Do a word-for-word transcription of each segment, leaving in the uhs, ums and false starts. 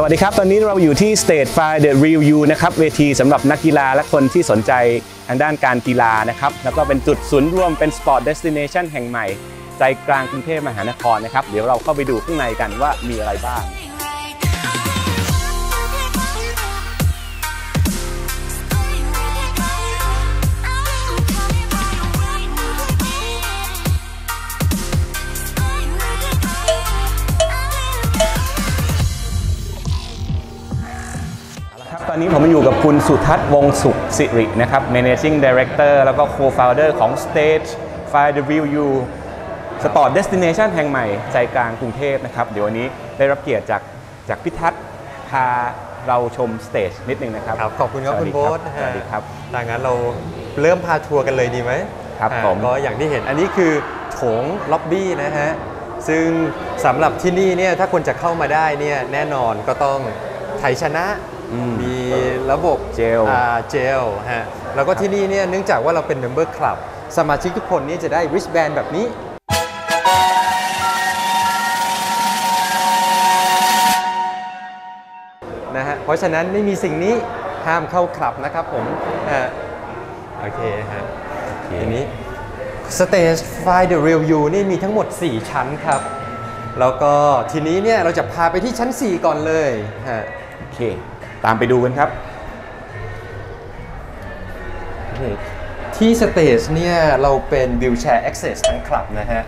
สวัสดีครับตอนนี้เราอยู่ที่ Stage Find The Real U นะครับเวทีสำหรับนักกีฬาและคนที่สนใจทางด้านการกีฬานะครับแล้วก็เป็นจุดศูนย์รวมเป็น Sport Destination แห่งใหม่ใจกลางกรุงเทพมหานครนะครับเดี๋ยวเราเข้าไปดูข้างในกันว่ามีอะไรบ้างตอนนี้ผมมาอยู่กับคุณสุทัศน์วงศ์สุขสิรินะครับ Managing Director แล้วก็ Co-founder ของ Stage Find The Real U Sport Destination แห่งใหม่ใจกลางกรุงเทพนะครับเดี๋ยววันนี้ได้รับเกียรติจากจากพี่ทัศน์พาเราชม Stage นิดนึงนะครับขอบคุณครับคุณโบ๊ทสวัสดีครับดังนั้นเราเริ่มพาทัวร์กันเลยดีไหมครับผมก็อย่างที่เห็นอันนี้คือโถงล็อบบี้นะฮะซึ่งสำหรับที่นี่เนี่ยถ้าคนจะเข้ามาได้เนี่ยแน่นอนก็ต้องไทยชนะมีระบบเจลเจลฮะแล้วก็ที่นี่เนี่ยเนื่องจากว่าเราเป็น Member Club สมาชิกทุกคนนี่จะได้ Wristband แบบนี้นะฮะเพราะฉะนั้นไม่มีสิ่งนี้ห้ามเข้าคลับนะครับผมฮะโอเคฮะทีนี้ Stage Find The Real U นี่มีทั้งหมดสี่ชั้นครับแล้วก็ทีนี้เนี่ยเราจะพาไปที่ชั้นสี่ก่อนเลยฮะโอเคตามไปดูกันครับที่สเตจเนี่ยเราเป็นวิวแชร์แอคเซสทั้งคลับนะฮะ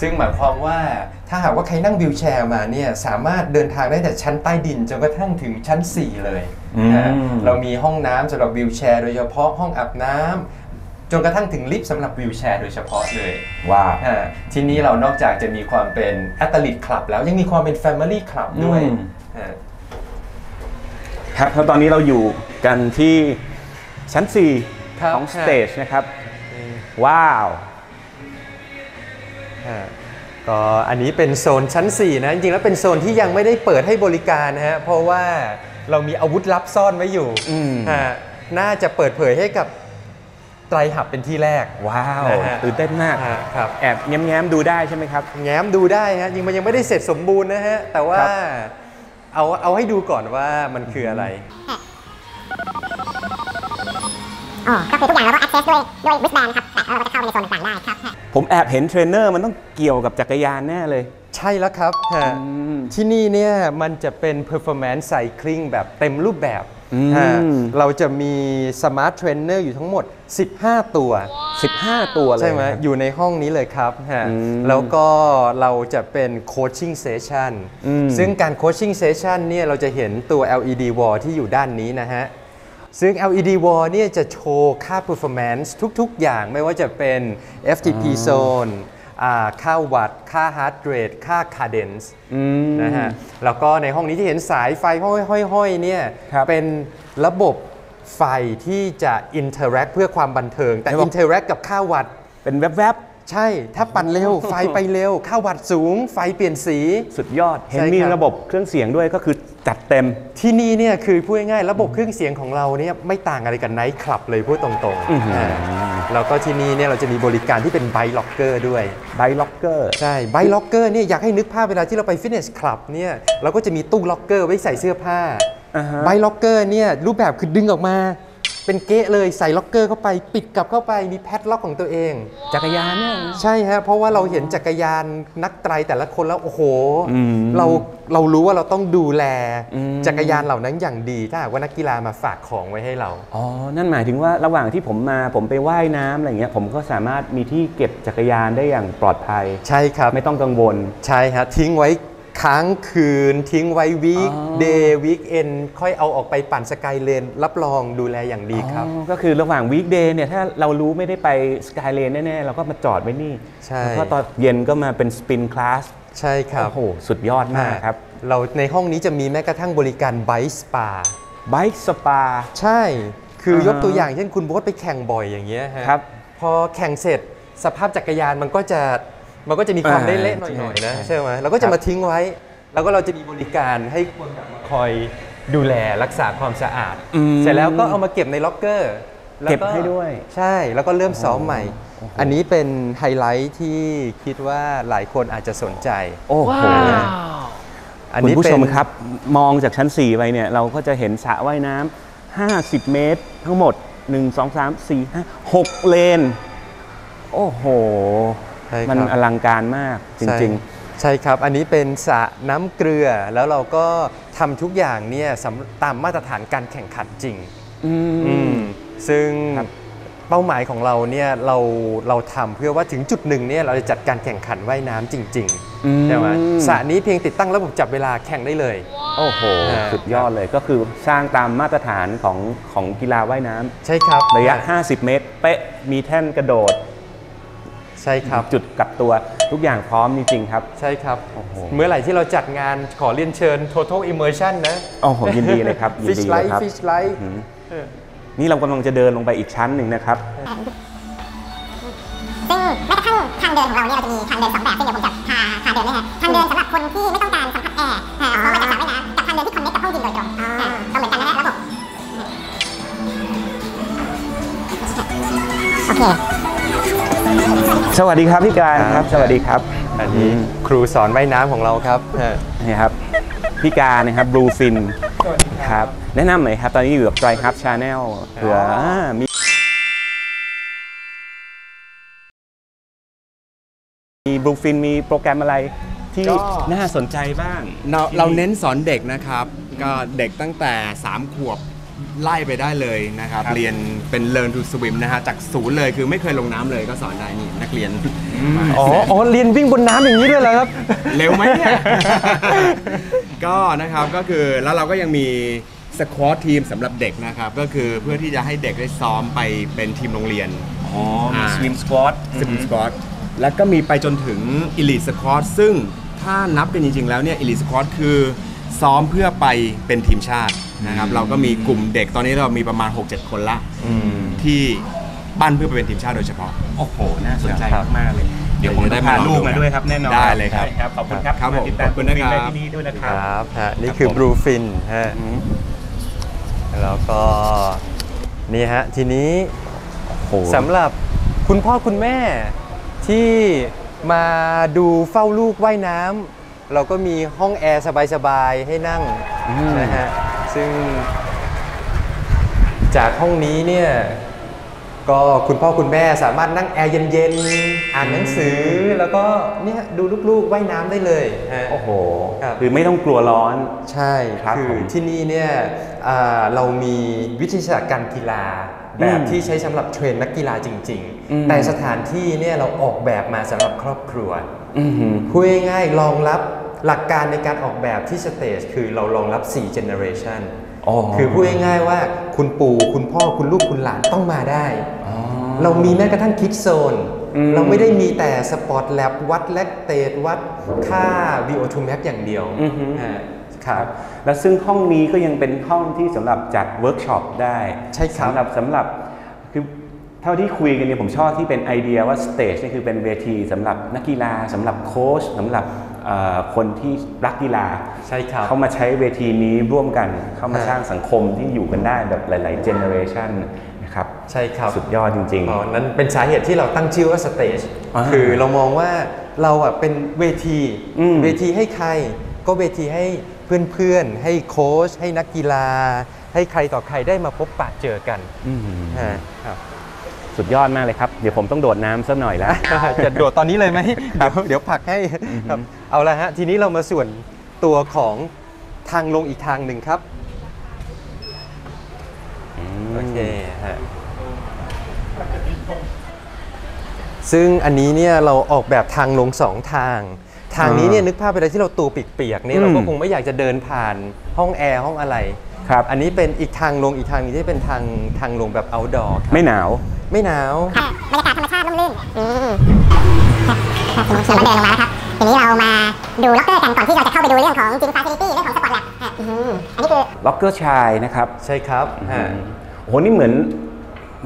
ซึ่งหมายความว่าถ้าหากว่าใครนั่งวิวแชร์มาเนี่ยสามารถเดินทางได้แต่ชั้นใต้ดินจนกระทั่งถึงชั้นสี่เลยนะเรามีห้องน้ำสำหรับวิวแชร์โดยเฉพาะห้องอาบน้ำจนกระทั่งถึงลิฟต์สำหรับวิวแชร์โดยเฉพาะเลยว่าที่นี้เรานอกจากจะมีความเป็นแอตลิตคลับแล้วยังมีความเป็นแฟมิลี่คลับด้วยครับแล้วตอนนี้เราอยู่กันที่ชั้นสี่ของสเตจนะครับว้าวก็อันนี้เป็นโซนชั้นสี่นะจริงๆแล้วเป็นโซนที่ยังไม่ได้เปิดให้บริการนะฮะเพราะว่าเรามีอาวุธลับซ่อนไว้อยู่น่าจะเปิดเผยให้กับไตรหับเป็นที่แรกว้าวตื่นเต้นมากครับแอบแง้มๆดูได้ใช่ไหมครับแง้มดูได้ฮะจริงมันยังไม่ได้เสร็จสมบูรณ์นะฮะแต่ว่าเอาเอาให้ดูก่อนว่ามันคืออะไรอ๋อก็คือทุกอย่างเราก็ access ด้วยด้วย wristband นะครับแต่เราก็จะเข้าไปในโซนต่างๆได้ครับผมแอบเห็นเทรนเนอร์มันต้องเกี่ยวกับจักรยานแน่เลยใช่แล้วครับที่นี่เนี่ยมันจะเป็น performance cycling แบบเต็มรูปแบบเราจะมี smart trainer อยู่ทั้งหมดสิบห้าตัวสิบห้าตัวเลยใช่ไหมอยู่ในห้องนี้เลยครับแล้วก็เราจะเป็น coaching session ซึ่งการ coaching session เนี่ยเราจะเห็นตัว แอล อี ดี wall ที่อยู่ด้านนี้นะฮะซึ่ง แอล อี ดี wall เนี่ยจะโชว์ค่า performance ทุกๆอย่างไม่ว่าจะเป็น เอฟ ที พี zoneค่าวัดค่า heart rate ค่า cadence นะฮะแล้วก็ในห้องนี้ที่เห็นสายไฟห้อยๆเนี่ยเป็นระบบไฟที่จะ interact เพื่อความบันเทิงแต่ interact กับค่าวัดเป็นแวบๆใช่ถ้าปั่นเร็วไฟไปเร็วค่าวัดสูงไฟเปลี่ยนสีสุดยอดเห็นมีระบบเครื่องเสียงด้วยก็คือจัดเต็มที่นี่เนี่ยคือพูดง่ายๆระบบเครื่องเสียงของเราเนี่ยไม่ต่างอะไรกันไนท์คลับเลยพูดตรงๆแล้วก็ที่นี่เนี่ยเราจะมีบริการที่เป็นไบค์ล็อกเกอร์ด้วยไบค์ล็อกเกอร์ใช่ไบค์ล็อกเกอร์เนี่ยอยากให้นึกภาพเวลาที่เราไปฟิตเนสคลับเนี่ยเราก็จะมีตู้ล็อกเกอร์ไว้ใส่เสื้อผ้าไบค์ล็อกเกอร์เนี่ยรูปแบบคือดึงออกมาเป็นเก๊ะเลยใส่ล็อกเกอร์เข้าไปปิดกลับเข้าไปมีแพดล็อกของตัวเองจักรยานเนี่ยใช่ฮะเพราะว่าเราเห็นจักรยานนักไตรแต่ละคนแล้วโอ้โหเราเรารู้ว่าเราต้องดูแลจักรยานเหล่านั้นอย่างดีถ้าว่านักกีฬามาฝากของไว้ให้เราอ๋อนั่นหมายถึงว่าระหว่างที่ผมมาผมไปว่ายน้ำอะไรเงี้ยผมก็สามารถมีที่เก็บจักรยานได้อย่างปลอดภัยใช่ครับไม่ต้องกังวลใช่ฮะทิ้งไว้ค้างคืนทิ้งไว้วีคเดย์วีคเอนค่อยเอาออกไปปั่นสกายเลนรับรองดูแลอย่างดีครับก็คือระหว่างวีคเดย์เนี่ยถ้าเรารู้ไม่ได้ไปสกายเลนแน่ๆเราก็มาจอดไว้นี่แล้วก็ตอนเย็นก็มาเป็นสปินคลาสใช่ครับโอ้โหสุดยอดมากครับเราในห้องนี้จะมีแม้กระทั่งบริการไบค์สปาไบค์สปาใช่คือยกตัวอย่างเช่นคุณโบ๊ทไปแข่งบ่อยอย่างเงี้ยครับพอแข่งเสร็จสภาพจักรยานมันก็จะมันก็จะมีความเละๆหน่อยๆนะใช่ไหมเราก็จะมาทิ้งไว้แล้วก็เราจะมีบริการให้คนแบบมาคอยดูแลรักษาความสะอาดเสร็จแล้วก็เอามาเก็บในล็อกเกอร์เก็บให้ด้วยใช่แล้วก็เริ่มซ้อมใหม่อันนี้เป็นไฮไลท์ที่คิดว่าหลายคนอาจจะสนใจโอ้โห คุณผู้ชมครับมองจากชั้นสี่ไปเนี่ยเราก็จะเห็นสระว่ายน้ำห้าสิบเมตรทั้งหมดหนึ่ง สอง สาม สี่ ห้า หกเลนโอ้โหมันอลังการมากจริงๆใช่ครับอันนี้เป็นสระน้ำเกลือแล้วเราก็ทำทุกอย่างเนี่ยตามมาตรฐานการแข่งขันจริงซึ่งเป้าหมายของเราเนี่ยเราเราทำเพื่อว่าถึงจุดหนึ่งเนี่ยเราจะจัดการแข่งขันว่ายน้ำจริงๆใช่ไหมสระนี้เพียงติดตั้งระบบจับเวลาแข่งได้เลยโอ้โหสุดยอดเลยก็คือสร้างตามมาตรฐานของของกีฬาว่ายน้ำใช่ครับระยะห้าสิบเมตรเป๊ะมีแท่นกระโดดใช่ครับจุดกลับตัวทุกอย่างพร้อมจริงๆครับใช่ครับเมื่อไหร่ที่เราจัดงานขอเรียนเชิญ Total Immersion นะโอ้โหยินดีเลยครับยินดีเลยครับฟิชไลท์นี่เรากำลังจะเดินลงไปอีกชั้นหนึ่งนะครับซึ่งแม้กระทั่งทางเดินของเราเนี่ยเราจะมีทางเดินสองแบบซึ่งเดี๋ยวผมจะพาพาเดินด้วยฮะทางเดินสำหรับคนที่ไม่ต้องการสัมผัสแอร์ออกมาจากสระว่ายน้ำกับทางเดินที่คอนเนคกับห้องยิมโดยตรงก็เหมือนกันนะฮะระบบโอเคสวัสดีครับพี่การครับสวัสดีครับอันนี้ครูสอนว่ายน้ำของเราครับนี่ครับพี่การนะครับบลูฟินครับแนะนำหน่อยครับตอนนี้อยู่กับ TriHub Channel เผื่อมีมีบลูฟินมีโปรแกรมอะไรที่น่าสนใจบ้างเราเน้นสอนเด็กนะครับก็เด็กตั้งแต่สามขวบไล่ไปได้เลยนะครับเรียนเป็น Learn to Swim นะฮะจากศูนย์เลยคือไม่เคยลงน้ำเลยก็สอนได้นี่นักเรียนอ๋ออ๋อเรียนวิ่งบนน้ำอย่างนี้ด้วยเหรอครับเร็วไหมเนี่ยก็นะครับก็คือแล้วเราก็ยังมีสควอตทีมสำหรับเด็กนะครับก็คือเพื่อที่จะให้เด็กได้ซ้อมไปเป็นทีมโรงเรียนอ๋อมีสวิมสควอตสวิมสควอตแล้วก็มีไปจนถึงอีลีทสควอตซึ่งถ้านับเป็นจริงๆแล้วเนี่ยอีลีทสควอตคือซ้อมเพื่อไปเป็นทีมชาตินะครับเราก็มีกลุ่มเด็กตอนนี้เรามีประมาณ หกเจ็ด คนละที่ปั้นเพื่อไปเป็นทีมชาติโดยเฉพาะโอ้โหน่าสนใจมากเลยเดี๋ยวผมได้พาลูกมาด้วยครับแน่นอนได้เลยครับขอบคุณครับขอบคุณนะครับที่นี่ด้วยนะครับนี่คือบลูฟินฮะแล้วก็นี่ฮะทีนี้สำหรับคุณพ่อคุณแม่ที่มาดูเฝ้าลูกว่ายน้ำเราก็มีห้องแอร์สบายๆให้นั่งนะฮะซึ่งจากห้องนี้เนี่ยก็คุณพ่อคุณแม่สามารถนั่งแอร์เย็นๆอ่านหนังสือแล้วก็เนี่ยดูลูกๆว่ายน้ำได้เลยโอ้โหคือไม่ต้องกลัวร้อนใช่ครับคือที่นี่เนี่ยเรามีวิทยาศาสตร์การกีฬาแบบที่ใช้สำหรับเทรนนักกีฬาจริงๆแต่สถานที่เนี่ยเราออกแบบมาสำหรับครอบครัวพูดง่ายๆรองรับหลักการในการออกแบบที่สเตจคือเรารองรับสี่ generation คือพูดง่ายๆว่าคุณปู่คุณพ่อคุณลูกคุณหลานต้องมาได้เรามีแม้กระทั่งคิดโซนเราไม่ได้มีแต่สปอร์ตแลบวัดแลคเตตวัดค่า วี โอ ทู max อย่างเดียวครับและซึ่งห้องนี้ก็ยังเป็นห้องที่สำหรับจัดเวิร์กช็อปได้ใช่ครับสำหรับสำหรับคือเท่าที่คุยกันเนี่ยผมชอบที่เป็นไอเดียว่าสเตจนี่คือเป็นเวทีสำหรับนักกีฬาสำหรับโค้ชสำหรับคนที่รักกีฬาใช่ครับเข้ามาใช้เวทีนี้ร่วมกันเข้ามาสร้างสังคมที่อยู่กันได้แบบหลายๆเจเนอเรชันนะครับใช่ครับสุดยอดจริงๆอ๋อนั้นเป็นสาเหตุที่เราตั้งชื่อว่าสเตจคือเรามองว่าเราอ่ะเป็นเวทีเวทีให้ใครก็เวทีให้เพื่อนๆให้โค้ชให้นักกีฬาให้ใครต่อใครได้มาพบปะเจอกันครับสุดยอดมากเลยครับเดี๋ยวผมต้องโดดน้ำสักหน่อยแล้วจะโดดตอนนี้เลยไหมเดี๋ยวผักให้เอาละฮะทีนี้เรามาส่วนตัวของทางลงอีกทางหนึ่งครับโอเคฮะซึ่งอันนี้เนี่ยเราออกแบบทางลงสองทางทางนี้เนี่ยนึกภาพไปเลยที่เราตัวเปียกๆนี่เราก็คงไม่อยากจะเดินผ่านห้องแอร์ห้องอะไรครับอันนี้เป็นอีกทางลงอีกทางนี้ที่เป็นทางทางลงแบบ outdoor ไม่หนาวไม่หนาวครับบรรยากาศธรรมชาติร่มรื่นอืมครับสมมุติเราเดินลงมาแล้วครับทีนี้เรามาดูล็อกเกอร์กันก่อนที่เราจะเข้าไปดูเรื่องของจิมฟาซิลิตี้เรื่องของสปอร์ตแลบอืมอันนี้คือล็อกเกอร์ชายนะครับใช่ครับฮะโอ้โหนี่เหมือน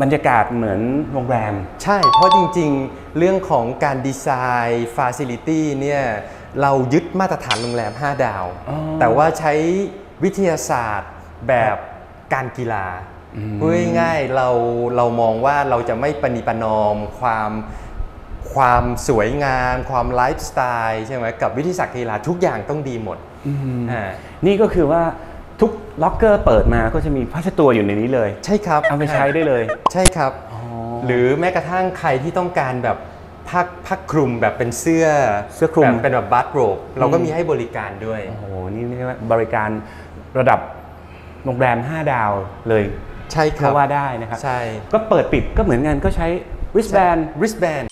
บรรยากาศเหมือนโรงแรมใช่เพราะจริงๆเรื่องของการดีไซน์ฟาซิลิตี้เนี่ยเรายึดมาตรฐานโรงแรมห้าดาวแต่ว่าใช้วิทยาศาสตร์แบบการกีฬาพูดง่ายๆเราเรามองว่าเราจะไม่ปณิปนอมความความสวยงามความไลฟ์สไตล์ใช่ไหมกับวิทยาศาสตร์กีฬาทุกอย่างต้องดีหมด อ่านี่ก็คือว่าทุกล็อกเกอร์เปิดมาก็จะมีผ้าเช็ดตัวอยู่ในนี้เลยใช่ครับเอาไปใช้ได้เลยใช่ครับหรือแม้กระทั่งใครที่ต้องการแบบผ้าผ้าคลุมแบบเป็นเสื้อเสื้อคลุมเป็นแบบบัสโรบเราก็มีให้บริการด้วยโอ้โหนี่เรียกว่าบริการระดับโรงแรมห้าดาวเลยใช่ครับว่าได้นะครับใช่ก็เปิดปิดก็เหมือนกันก็ใช้ wristband wristband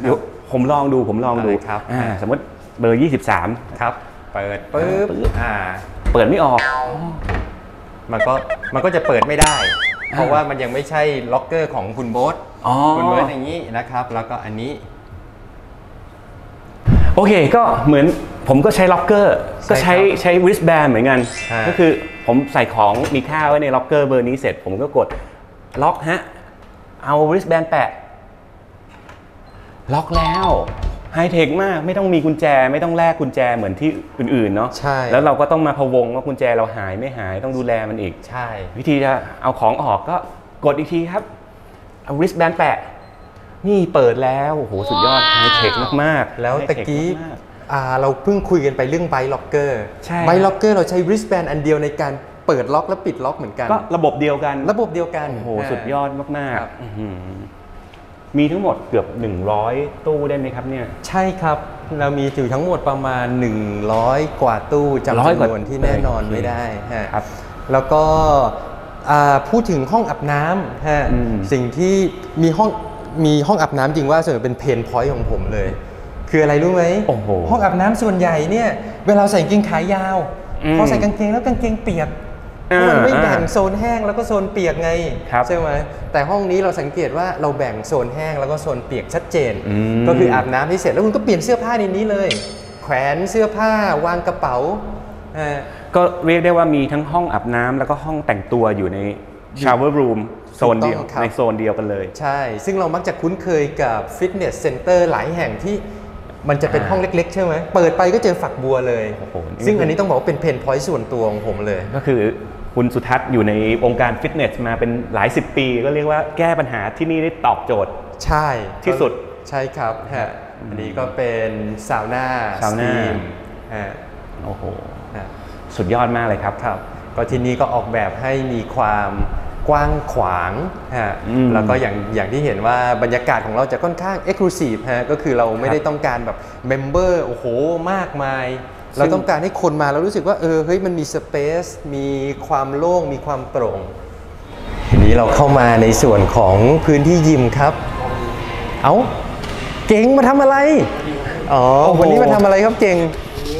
เดี๋ยวผมลองดูผมลองดูสมมติเบอร์ยี่สิบสามครับเปิดปึ๊บเปิดไม่ออกมันก็มันก็จะเปิดไม่ได้เพราะว่ามันยังไม่ใช่ล็อกเกอร์ของคุณโบ๊ทคุณโบ๊ทอย่างนี้นะครับแล้วก็อันนี้โอเคก็เหมือนผมก็ใช้ล็อกเกอร์ก็ใช้ใช้ริสแบนเหมือนกันก็คือผมใส่ของมีค่าไว้ในล็อกเกอร์เบอร์นี้เสร็จผมก็กดล็อกฮะเอาริสแบนแปะล็อกแล้วไฮเทคมากไม่ต้องมีกุญแจไม่ต้องแลกกุญแจเหมือนที่อื่นๆเนาะใช่แล้วเราก็ต้องมาพะวงว่ากุญแจเราหายไม่หายต้องดูแลมันอีกใช่วิธีจะเอาของออกก็กดอีกทีครับเอาริสแบนแปะนี่เปิดแล้วโอ้โหสุดยอดไฮเทคมากๆแล้วตะกี้เราเพิ่งคุยกันไปเรื่องไบล็อกเกอร์ไบล็อกเกอร์เราใช้ริสแบนอันเดียวในการเปิดล็อกและปิดล็อกเหมือนกันก็ระบบเดียวกันระบบเดียวกันโอ้โหสุดยอดมากๆมีทั้งหมดเกือบหนึ่งร้อยตู้ได้ไหมครับเนี่ยใช่ครับเรามีอยู่ทั้งหมดประมาณหนึ่งร้อยกว่าตู้จำนวนที่แน่นอนไม่ได้ครับแล้วก็พูดถึงห้องอาบน้ำฮะสิ่งที่มีห้องมีห้องอาบน้ำจริงว่าส่วนใหญ่เป็นเพนพอยต์ของผมเลยคืออะไรรู้ไหมห้องอาบน้ำส่วนใหญ่เนี่ยเวลาใส่กางเกงขายาวพอใส่กางเกงแล้วกางเกงเปียกมันไม่แบ่งโซนแห้งแล้วก็โซนเปียกไงใช่ไหมแต่ห้องนี้เราสังเกตว่าเราแบ่งโซนแห้งแล้วก็โซนเปียกชัดเจนก็คืออาบน้ำที่เสร็จแล้วคุณก็เปลี่ยนเสื้อผ้าในนี้เลยแขวนเสื้อผ้าวางกระเป๋าก็เรียกได้ว่ามีทั้งห้องอาบน้ำแล้วก็ห้องแต่งตัวอยู่ในชาวเวอร์รูมโซนเดียวในโซนเดียวกันเลยใช่ซึ่งเรามักจะคุ้นเคยกับฟิตเนสเซ็นเตอร์หลายแห่งที่มันจะเป็นห้องเล็กๆใช่ไหมเปิดไปก็เจอฝักบัวเลยซึ่งอันนี้ต้องบอกว่าเป็นเพนพอยต์ส่วนตัวของผมเลยก็คือคุณสุทัศน์อยู่ในองค์การฟิตเนสมาเป็นหลายสิบปีก็เรียกว่าแก้ปัญหาที่นี่ได้ตอบโจทย์ใช่ที่สุดใช่ครับฮะอันนี้ก็เป็นซาวน่าซาวน่าฮะโอ้โหสุดยอดมากเลยครับครับก็ที่นี่ก็ออกแบบให้มีความกว้างขวางฮะแล้วก็อย่างอย่างที่เห็นว่าบรรยากาศของเราจะค่อนข้างเอ็กซ์คลูซีฟฮะก็คือเราไม่ได้ต้องการแบบเมมเบอร์โอ้โหมากมายเราต้องการให้คนมาแล้วรู้สึกว่าเออเฮ้ยมันมีสเปซมีความโล่งมีความโปร่งทีนี้เราเข้ามาในส่วนของพื้นที่ยิมครับเอ้าเก่งมาทำอะไรอ๋อวันนี้มาทำอะไรครับเก่ง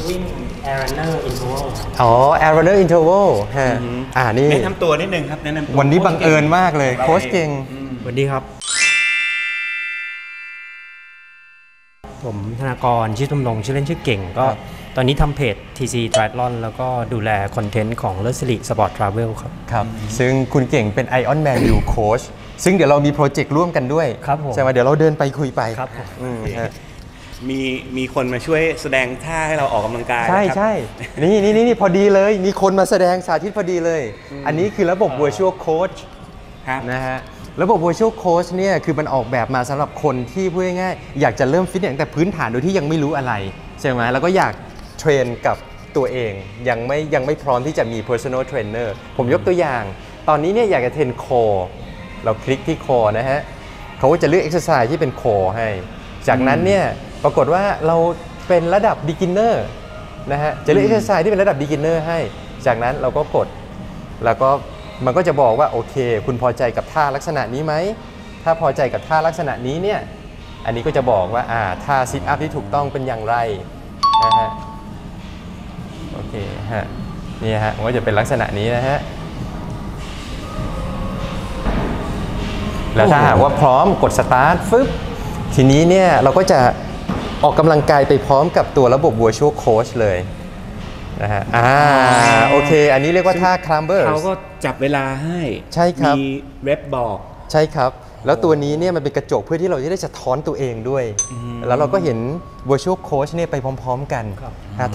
วิ่งแอร์รันเนอร์อินเทอร์วัลอ๋อแอร์รันเนอร์อินเทอร์วัลฮะอ่านี่แนะนำตัวนิดนึงครับแนะนำตัววันนี้บังเอิญมากเลยโค้ชเก่งสวัสดีครับผมธนากรชื่อตำรงชื่อเล่นชื่อเก่งก็ตอนนี้ทำเพจ ที ซี Triathlon แล้วก็ดูแลคอนเทนต์ของเลอร์สลีสปอร์ตทราเวลครับครับซึ่งคุณเก่งเป็นไอออนแมนยูโค้ชซึ่งเดี๋ยวเรามีโปรเจกต์ร่วมกันด้วยครับผมใช่ไหมเดี๋ยวเราเดินไปคุยไปครับมีมีคนมาช่วยแสดงท่าให้เราออกกำลังกายใช่ใช่นี่นี่นี่พอดีเลยมีคนมาแสดงสาธิตพอดีเลยอันนี้คือระบบ Virtual Coach นะฮะระบบ Virtual Coach เนี่ยคือมันออกแบบมาสำหรับคนที่พูดง่ายๆอยากจะเริ่มฟิตเนสแต่พื้นฐานโดยที่ยังไม่รู้อะไรใช่ไหมแล้วก็อยากเทรนกับตัวเองยังไม่ยังไม่พร้อมที่จะมี Personal Trainer ผมยกตัวอย่างตอนนี้เนี่ยอยากจะเทรนคอเราคลิกที่คอนะฮะเขาจะเลือก Exercise ที่เป็นคอให้จากนั้นเนี่ยปรากฏว่าเราเป็นระดับ Beginner นะฮะจะเลือก Exercise ที่เป็นระดับ Beginner ให้จากนั้นเราก็กดแล้วก็มันก็จะบอกว่าโอเคคุณพอใจกับท่าลักษณะนี้ไหมถ้าพอใจกับท่าลักษณะนี้เนี่ยอันนี้ก็จะบอกว่าอ่าท่าซิทอัพที่ถูกต้องเป็นอย่างไรนะฮะโอเคฮะนี่ฮะมันก็จะเป็นลักษณะนี้นะฮะแล้วถ้าหากว่าพร้อมกดสตาร์ทฟึบทีนี้เนี่ยเราก็จะออกกำลังกายไปพร้อมกับตัวระบบ Virtual Coach เลยนะฮะอ่าโอเคอันนี้เรียกว่าท่า Climbers เขาก็จับเวลาให้ใช่ครับมีเรปบอกใช่ครับ แล้วตัวนี้เนี่ยมันเป็นกระจกเพื่อที่เราจะได้สะท้อนตัวเองด้วยแล้วเราก็เห็น virtual coach เนี่ยไปพร้อมๆกัน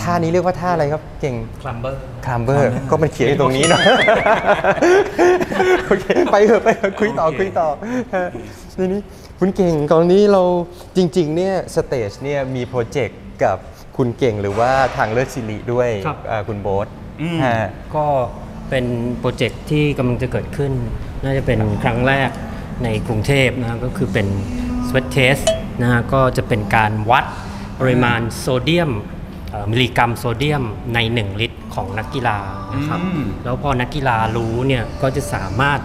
ท่านี้เรียกว่าท่าอะไรครับเก่ง climber climber ก็มันเขียนอยู่ตรงนี้เนาะโอเคไปเถอะไปคุยต่อคุยต่อทีนี้คุณเก่งตอนนี้เราจริงๆเนี่ยสเตจเนี่ยมีโปรเจกต์กับคุณเก่งหรือว่าทางเลิศศิริด้วยคุณโบ๊ทก็เป็นโปรเจกต์ที่กำลังจะเกิดขึ้นน่าจะเป็นครั้งแรกในกรุงเทพนะก็คือเป็น sweat test นะก็จะเป็นการวัดปริมาณโซเดียมมิลลิกรัมโซเดียมในหนึ่งลิตรของนักกีฬานะครับแล้วพอนักกีฬารู้เนี่ยก็จะสามารถ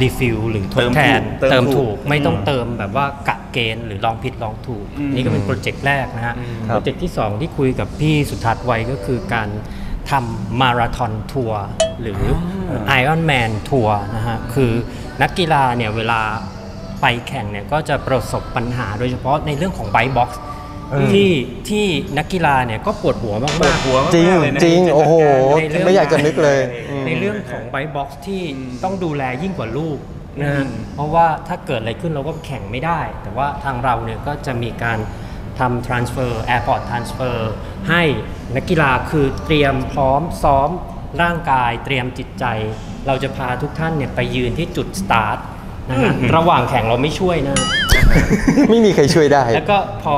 รีฟิลหรือทดแทนเติมถูกไม่ต้องเติมแบบว่ากะเกณฑ์หรือลองผิดลองถูกนี่ก็เป็นโปรเจกต์แรกนะฮะโปรเจกต์ที่สองที่คุยกับพี่สุทัศน์ไว้ก็คือการทำมาราธอนทัวร์หรือไอรอนแมนทัวร์นะฮะคือนักกีฬาเนี่ยเวลาไปแข่งเนี่ยก็จะประสบปัญหาโดยเฉพาะในเรื่องของไบบ็อกซ์ที่ที่นักกีฬาเนี่ยก็ปวดหัวมากมากหัวจริงจริงโอ้โหไม่อยากจะนึกเลยในเรื่องของไบบ็อกซ์ที่ต้องดูแลยิ่งกว่าลูกนะเพราะว่าถ้าเกิดอะไรขึ้นเราก็แข่งไม่ได้แต่ว่าทางเราเนี่ยก็จะมีการทำ transfer airport transfer ให้นักกีฬาคือเตรียมพร้อมซ้อมร่างกายเตรียมจิตใจเราจะพาทุกท่านเนี่ยไปยืนที่จุดสตาร์ทนะฮะระหว่างแข่งเราไม่ช่วยนะไม่มีใครช่วยได้แล้วก็พอ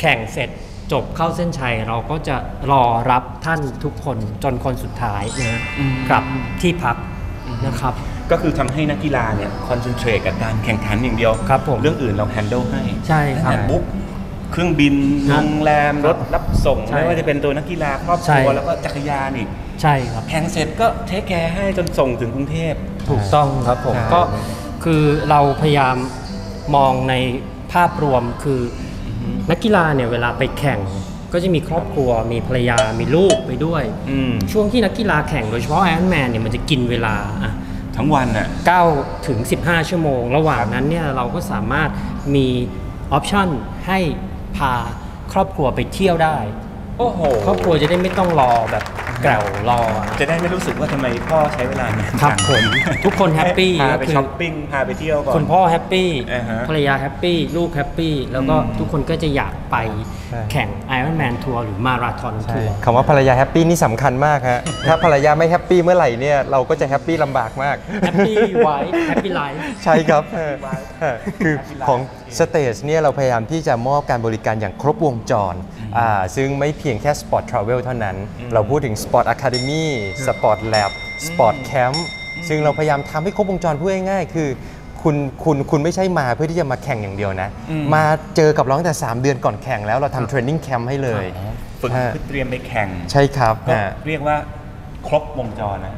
แข่งเสร็จจบเข้าเส้นชัยเราก็จะรอรับท่านทุกคนจนคนสุดท้ายนะกลับที่พักนะครับก็คือทำให้นักกีฬาเนี่ยคอนเซนเทรตกับการแข่งขันอย่างเดียวครับผมเรื่องอื่นเราแฮนเดิลให้ใช่ครับบุ๊กเครื่องบินโรงแรมรถรับส่งไม่ว่าจะเป็นตัวนักกีฬาครอบครัวแล้วก็จักรยานอีกใช่ครับแข่งเสร็จก็เทคแคร์ให้จนส่งถึงกรุงเทพถูกต้องครับผมก็คือเราพยายามมองในภาพรวมคือนักกีฬาเนี่ยเวลาไปแข่งก็จะมีครอบครัวมีภรรยามีลูกไปด้วยช่วงที่นักกีฬาแข่งโดยเฉพาะไอรอนแมนเนี่ยมันจะกินเวลาทั้งวันอ่ะเก้าถึงสิบห้าชั่วโมงระหว่างนั้นเนี่ยเราก็สามารถมีออปชั่นให้พาครอบครัวไปเที่ยวได้โอ้โหครอบครัวจะได้ไม่ต้องรอแบบแกวรอจะได้ไม่รู้สึกว่าทำไมพ่อใช้เวลาเนี่ยครับผมทุกคนแฮปปี้พาไปช้อปปิ้งพาไปเที่ยวก่อนคุณพ่อแฮปปี้ภรรยาแฮปปี้ลูกแฮปปี้แล้วก็ทุกคนก็จะอยากไปแข่งไอรอนแมนทัวร์หรือมาราธอนทัวร์คำว่าภรรยาแฮปปี้นี่สำคัญมากฮะถ้าภรรยาไม่แฮปปี้เมื่อไหร่เนี่ยเราก็จะแฮปปี้ลำบากมากแฮปปี้ไว้แฮปปี้ไลฟ์ใช่ครับคือของสเตจเนี่ยเราพยายามที่จะมอบการบริการอย่างครบวงจรซึ่งไม่เพียงแค่สปอร์ตทราเวลเท่านั้นเราพูดถึงสปอร์ตอะคาเดมี่สปอร์ตแลบสปอร์ตแคมป์ซึ่งเราพยายามทำให้ครบวงจรเพื่อง่ายๆคือคุณคุณคุณไม่ใช่มาเพื่อที่จะมาแข่งอย่างเดียวนะมาเจอกับเราตั้งแต่สามเดือนก่อนแข่งแล้วเราทำเทรนนิ่งแคมป์ให้เลยฝึกเตรียมไปแข่งใช่ครับเรียกว่าครบวงจรนะ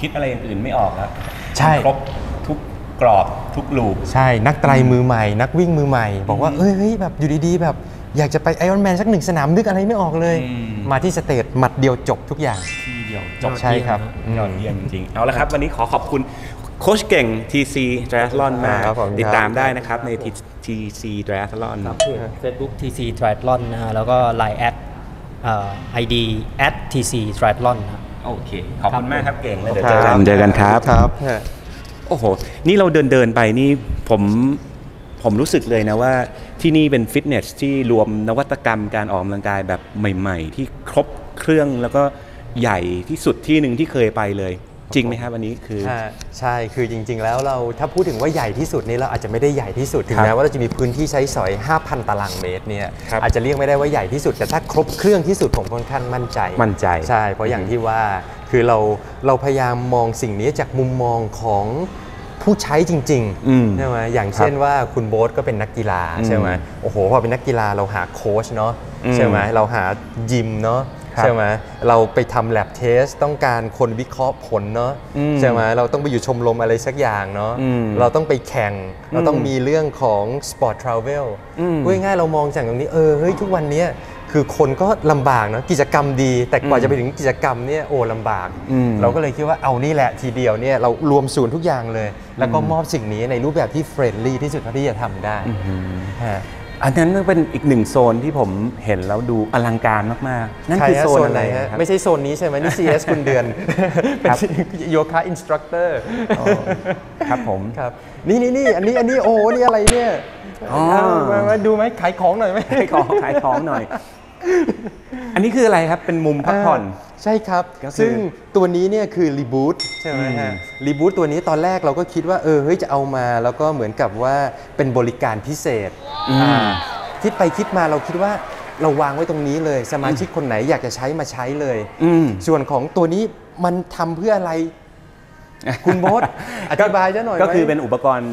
คิดอะไรอย่างอื่นไม่ออกแล้วใช่ครบทุกกรอบทุกลูปใช่นักไตรมือใหม่นักวิ่งมือใหม่บอกว่าเอ้ยแบบอยู่ดีๆแบบอยากจะไปไอรอนแมนสักหนึ่งสนามนึกอะไรไม่ออกเลยมาที่สเตจหมัดเดียวจบทุกอย่างที่เดียวจบใช่ครับยอดเยี่ยมจริงๆเอาละครับวันนี้ขอขอบคุณโค้ชเก่ง ที ซี Triathlon มาติดตามได้นะครับใน ที ซี Triathlon ครับ Facebook ที ซี Triathlon นะฮะแล้วก็ ไลน์ แอด ไอ ดี แอท ที ซี Triathlon ครับโอเคขอบคุณมากครับเก่งแล้วเดี๋ยวเจอกันเจอกันครับครับโอ้โหนี่เราเดินเดินไปนี่ผมผมรู้สึกเลยนะว่าที่นี่เป็นฟิตเนสที่รวมนวัตกรรมการออกกำลังกายแบบใหม่ๆที่ครบเครื่องแล้วก็ใหญ่ที่สุดที่หนึ่งที่เคยไปเลยจริงไหมครับวันนี้คือใช่คือจริงๆแล้วเราถ้าพูดถึงว่าใหญ่ที่สุดนี่เราอาจจะไม่ได้ใหญ่ที่สุดถึงแม้ว่าเราจะมีพื้นที่ใช้สอย ห้าพัน ตารางเมตรเนี่ยอาจจะเรียกไม่ได้ว่าใหญ่ที่สุดแต่ถ้าครบเครื่องที่สุดผมค่อนข้างมั่นใจมั่นใจใช่เพราะอย่างที่ว่าคือเราเราพยายามมองสิ่งนี้จากมุมมองของผู้ใช้จริงๆใช่ไหมอย่างเช่นว่าคุณโบ๊ทก็เป็นนักกีฬาใช่ไหมโอ้โหพอเป็นนักกีฬาเราหาโค้ชเนาะใช่ไหมเราหายิมเนาะใช่ไหมเราไปทำ lab test ต้องการคนวิเคราะห์ผลเนาะใช่ไหมเราต้องไปอยู่ชมรมอะไรสักอย่างเนาะเราต้องไปแข่งเราต้องมีเรื่องของ sport travel ง่ายๆเรามองจากตรงนี้เออเฮ้ยทุกวันนี้คือคนก็ลำบากเนาะกิจกรรมดีแต่กว่าจะไปถึงกิจกรรมเนี่ยโอ้ลำบากเราก็เลยคิดว่าเอานี่แหละทีเดียวเนี่ยเรารวมศูนย์ทุกอย่างเลยแล้วก็มอบสิ่งนี้ในรูปแบบที่เฟรนลี่ที่สุดเท่าที่จะทำได้ อันนั้นเป็นอีกหนึ่งโซนที่ผมเห็นแล้วดูอลังการมากๆนั่นคือโซนอะไรฮะไม่ใช่โซนนี้ใช่ไหมนี่ ซี เอส คุณเดือนเป็นโยคะอินสตรัคเตอร์ครับผมครับนี่นี่นี่อันนี้อันนี้โอ้นี่อะไรเนี่ยมาดูไหมขายของหน่อยไหมขายของขายของหน่อยอันนี้คืออะไรครับเป็นมุมพักผ่อนใช่ครับซึ่งตัวนี้เนี่ยคือรีบูทใช่ไหมฮะรีบูทตัวนี้ตอนแรกเราก็คิดว่าเออเฮ้ยจะเอามาแล้วก็เหมือนกับว่าเป็นบริการพิเศษคิดไปคิดมาเราคิดว่าเราวางไว้ตรงนี้เลยสมาชิกคนไหนอยากจะใช้มาใช้เลยส่วนของตัวนี้มันทำเพื่ออะไรคุณโบ๊ทอธิบายซะหน่อยก็คือเป็นอุปกรณ์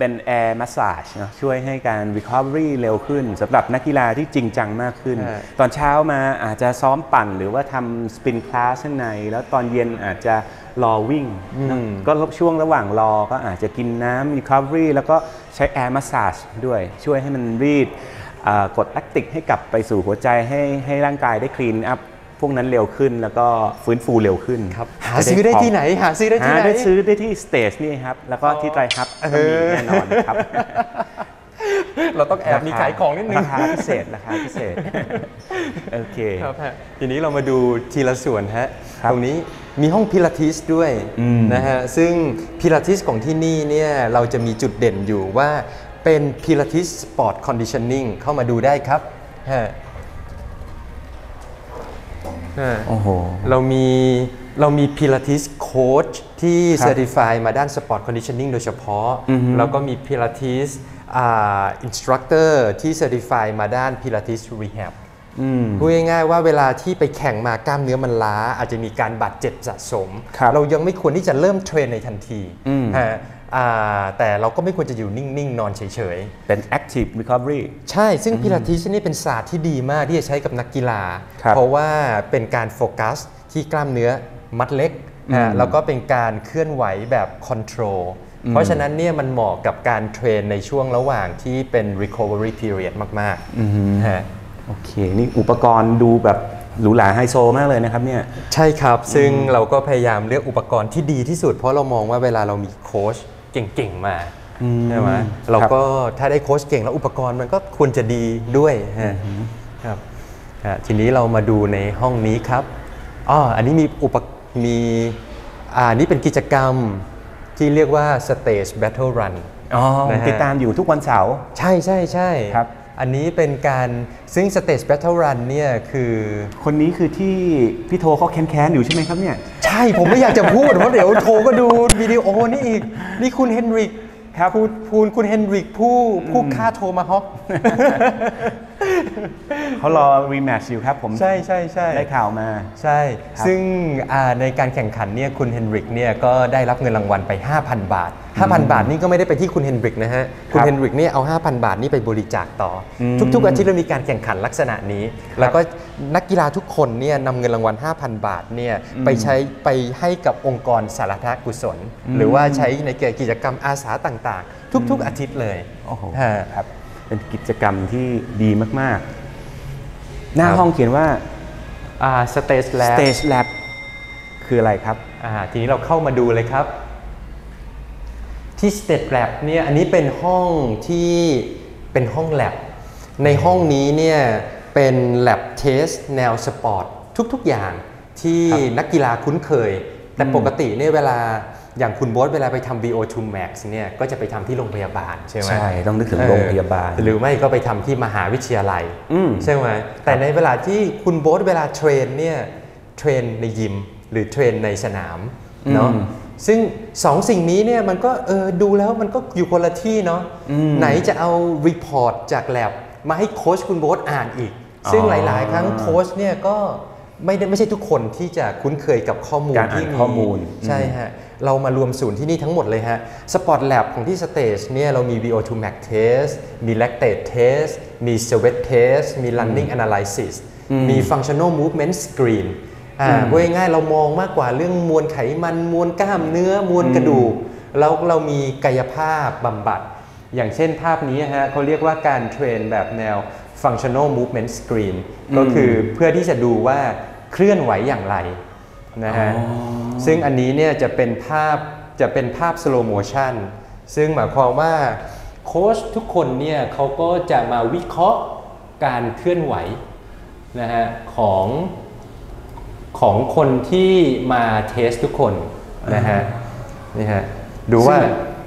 เป็นแอร์มัสซาจนะช่วยให้การ Recovery เร็วขึ้นสำหรับนักกีฬาที่จริงจังมากขึ้นตอนเช้ามาอาจจะซ้อมปั่นหรือว่าทำสปินคลาสข้างในแล้วตอนเย็นอาจจะรอวิ่งก็ช่วงระหว่างรอก็อาจจะกินน้ำ Recovery แล้วก็ใช้แอร์มัสซาจด้วยช่วยให้มันรีดกดแลคติกให้กลับไปสู่หัวใจให้ให้ร่างกายได้คลีนอัพพวกนั้นเร็วขึ้นแล้วก็ฟื้นฟูเร็วขึ้นครับหาซื้อได้ที่ไหนหาซื้อได้ที่ไหนได้ซื้อได้ที่ Stage นี่ครับแล้วก็ที่ TriHub ก็มีแน่นอนครับเราต้องแอบมีขายของนิดนึงราคาพิเศษราคาพิเศษโอเคครับทีนี้เรามาดูทีละส่วนฮะตรงนี้มีห้องพิลาทิสด้วยนะฮะซึ่งพิลาทิสของที่นี่เนี่ยเราจะมีจุดเด่นอยู่ว่าเป็นพิลาทิสสปอร์ตคอนดิชันนิ่งเข้ามาดูได้ครับฮะโอ้โหเรามีเรามีพิลาทิสโค้ชที่เซอร์ติฟายมาด้านสปอร์ตคอนดิชันนิ่งโดยเฉพาะแล้วก็มีพิลาทิสอินสตรัคเตอร์ที่เซอร์ติฟายมาด้านพิลาทิสรีแฮบพูดง่ายๆว่าเวลาที่ไปแข่งมากล้ามเนื้อมันล้าอาจจะมีการบาดเจ็บสะสมเรายังไม่ควรที่จะเริ่มเทรนในทันทีแต่เราก็ไม่ควรจะอยู่นิ่งๆนอนเฉยๆเป็น active recovery ใช่ซึ่งพิลาทิสนี่เป็นศาสตร์ที่ดีมากที่จะใช้กับนักกีฬาเพราะว่าเป็นการโฟกัสที่กล้ามเนื้อมัดเล็กแล้วก็เป็นการเคลื่อนไหวแบบ control เพราะฉะนั้นเนี่ยมันเหมาะกับการเทรนในช่วงระหว่างที่เป็น recovery period มากๆโอเคนี่อุปกรณ์ดูแบบหรูหราไฮโซมากเลยนะครับเนี่ยใช่ครับซึ่งเราก็พยายามเลือกอุปกรณ์ที่ดีที่สุดเพราะเรามองว่าเวลาเรามีโค้ชเก่งๆมาใช่ไหมเราก็ถ้าได้โค้ชเก่งแล้วอุปกรณ์มันก็ควรจะดีด้วยครับทีนี้เรามาดูในห้องนี้ครับอ๋ออันนี้มีอุปมีอ่านี่เป็นกิจกรรมที่เรียกว่า Stage Battle Run อ๋อติดตามอยู่ทุกวันเสาร์ใช่ใช่ใช่ครับอันนี้เป็นการซึ่ง Stage Battle Run เนี่ยคือคนนี้คือที่พี่โทเขาแค้นๆอยู่ใช่ไหมครับเนี่ยใช่ผมไม่อยากจะพูดเพราะเดี๋ยวโทก็ดูวิดีโอนี่อีกนี่คุณเฮนริกครับพูนคุณเฮนริกผู้ผู้ฆ่าโทมาฮอกเขารอรีแมตช์อยู่ครับผมใช่ใช่ใช่ได้ข่าวมาใช่ซึ่งในการแข่งขันเนี่ยคุณเฮนริกเนี่ยก็ได้รับเงินรางวัลไป ห้าพัน บาท ห้าพัน บาทนี่ก็ไม่ได้ไปที่คุณเฮนริกนะฮะคุณเฮนริกเนี่ยเอา ห้าพัน บาทนี่ไปบริจาคต่อทุกๆอาทิตย์เรามีการแข่งขันลักษณะนี้แล้วก็นักกีฬาทุกคนเนี่ยนำเงินรางวัล ห้าพัน บาทเนี่ยไปใช้ไปให้กับองค์กรสาธารณกุศลหรือว่าใช้ในกิจกรรมอาสาต่างๆทุกๆอาทิตย์เลยโอ้โหครับเป็นกิจกรรมที่ดีมากๆหน้าห้องเขียนว่า Stage Lab Stage Lab คืออะไรครับทีนี้เราเข้ามาดูเลยครับที่ Stage Lab เนี่ยอันนี้เป็นห้องที่เป็นห้อง lab ในห้องนี้เนี่ยเป็น lab test แนวสปอร์ตทุกๆอย่างที่นักกีฬาคุ้นเคยแต่ปกติเนี่ยเวลาอย่างคุณโบ๊ทเวลาไปทำ บี โอ ทู Max เนี่ยก็จะไปทำที่โรงพยาบาลใช่ไหมใช่ต้องนึกถึงโรงพยาบาลหรือไม่ก็ไปทำที่มหาวิทยาลัยใช่ไหมแต่ในเวลาที่คุณโบ๊ทเวลาเทรนเนี่ยเทรนในยิมหรือเทรนในสนามเนาะซึ่งสองสิ่งนี้เนี่ยมันก็เออดูแล้วมันก็อยู่คนละที่เนาะไหนจะเอารีพอร์ตจากแลบมาให้โค้ชคุณโบ๊ทอ่านอีกซึ่งหลายๆครั้งโค้ชเนี่ยก็ไม่ได้ไม่ใช่ทุกคนที่จะคุ้นเคยกับข้อมูลที่มีข้อมูลใช่ฮะเรามารวมศูนย์ที่นี่ทั้งหมดเลยฮะสปอร์ตแลบของที่ Stage เนี่ยเรามี บี โอ ทู Max Test มี Lactate Test มี Sweat Test มี Running Analysis มี Functional Movement Screen อ่าง่ายๆเรามองมากกว่าเรื่องมวลไขมันมวลกล้ามเนื้อมวลกระดูกแล้วเรามีกายภาพบำบัดอย่างเช่นภาพนี้ฮะเขาเรียกว่าการเทรนแบบแนว Functional Movement Screen ก็คือเพื่อที่จะดูว่าเคลื่อนไหวอย่างไรนะฮะซึ่งอันนี้เนี่ยจะเป็นภาพจะเป็นภาพสโลว์โมชั่นซึ่งหมายความว่าโค ค้ชทุกคนเนี่ยเขาก็จะมาวิเคราะห์การเคลื่อนไหวนะฮะของของคนที่มาเทสทุกคนนะฮะนี่ฮะดูว่า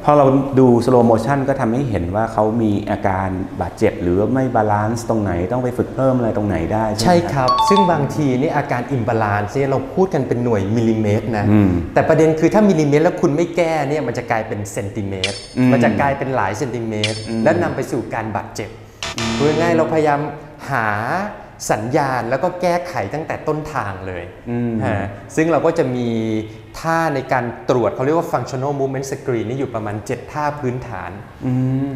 พอเราดูสโลโมชันก็ทำให้เห็นว่าเขามีอาการบาดเจ็บหรือไม่บาลานซ์ตรงไหนต้องไปฝึกเพิ่มอะไรตรงไหนได้ใช่ครับซึ่งบางทีนี่อาการอิมบาลานซ์เนี่ยเราพูดกันเป็นหน่วยมิลลิเมตรนะแต่ประเด็นคือถ้ามิลลิเมตรแล้วคุณไม่แก้เนี่ยมันจะกลายเป็นเซนติเมตรมันจะกลายเป็นหลายเซนติเมตรและนำไปสู่การบาดเจ็บโดยง่ายเราพยายามหาสัญญาณแล้วก็แก้ไขตั้งแต่ต้นทางเลยซึ่งเราก็จะมีท่าในการตรวจเขาเรียกว่า functional movement screen นี่อยู่ประมาณเจ็ดท่าพื้นฐาน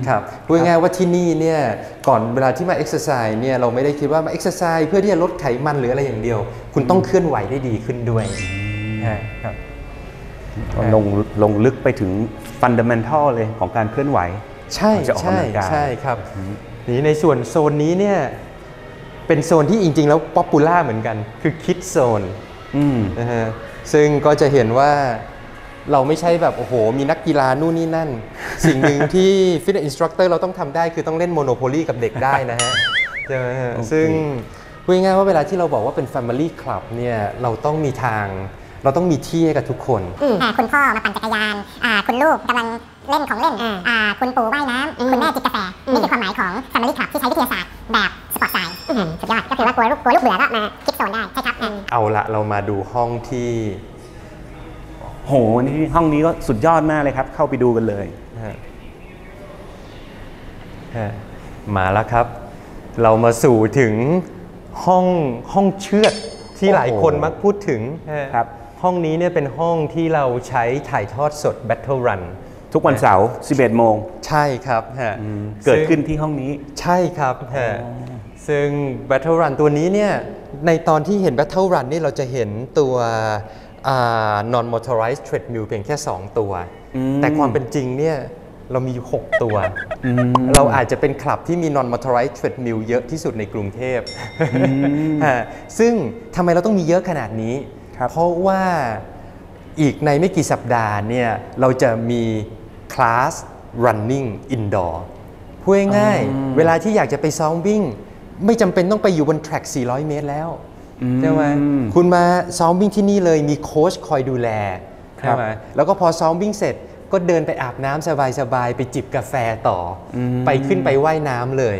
ครับพูดง่ายว่าที่นี่เนี่ยก่อนเวลาที่มา exercise เนี่ยเราไม่ได้คิดว่ามา exercise เพื่อที่จะลดไขมันหรืออะไรอย่างเดียวคุณต้องเคลื่อนไหวได้ดีขึ้นด้วยครับลงลงลึกไปถึง fundamental เลยของการเคลื่อนไหวใช่ใช่ใช่ครับนี่ในส่วนโซนนี้เนี่ยเป็นโซนที่จริงๆแล้วป๊อปปูล่าเหมือนกันคือคิดโซนนะฮะซึ่งก็จะเห็นว่าเราไม่ใช่แบบโอ้โหมีนักกีฬานู่นนี่นั่นสิ่งหนึ่งที่ฟิตเนสอินสตรัคเตอร์เราต้องทำได้คือต้องเล่นโมโนโพลีกับเด็กได้นะฮะซึ่งพูดง่ายๆว่าเวลาที่เราบอกว่าเป็น Family Club เนี่ยเราต้องมีทางเราต้องมีที่ให้กับทุกคนคุณพ่อมาปั่นจักรยานคุณลูกกำลังเล่นของเล่นคุณปู่ว่ายน้ำคุณแม่จิบกาแฟนี่คือความหมายของ Family Club ที่ใช้วิทยาศาสตร์แบบสปอร์ตไซน์สุดยอดก็คือว่ากลัวลูกกลัวลูกเบื่อก็มาคิดโซนได้ใช่ครับเอาละเรามาดูห้องที่โหนี่ห้องนี้ก็สุดยอดมากเลยครับเข้าไปดูกันเลยมาแล้วครับเรามาสู่ถึงห้องห้องเชือดที่หลายคนมักพูดถึงครับห้องนี้เนี่ยเป็นห้องที่เราใช้ถ่ายทอดสด Battle Run ทุกวันเสาร์สิบเอ็ดโมงใช่ครับเกิดขึ้นที่ห้องนี้ใช่ครับซึ่ง Battle Run ตัวนี้เนี่ยในตอนที่เห็น Battle Run นี่เราจะเห็นตัว non motorized treadmill เพียงแค่สองตัวแต่ความเป็นจริงเนี่ยเรามีอยู่หกตัวเราอาจจะเป็นคลับที่มี non motorized treadmill เยอะที่สุดในกรุงเทพซึ่งทำไมเราต้องมีเยอะขนาดนี้เพราะว่าอีกในไม่กี่สัปดาห์เนี่ยเราจะมีคลาส running indoor พูดง่ายๆเวลาที่อยากจะไปซ้อมวิ่งไม่จำเป็นต้องไปอยู่บนแทร็กสี่ร้อยเมตรแล้วใช่ไหมคุณมาซ้อมวิ่งที่นี่เลยมีโค้ชคอยดูแลใช่ไหมแล้วก็พอซ้อมวิ่งเสร็จก็เดินไปอาบน้ำสบายๆไปจิบกาแฟต่อไปขึ้นไปว่ายน้ำเลย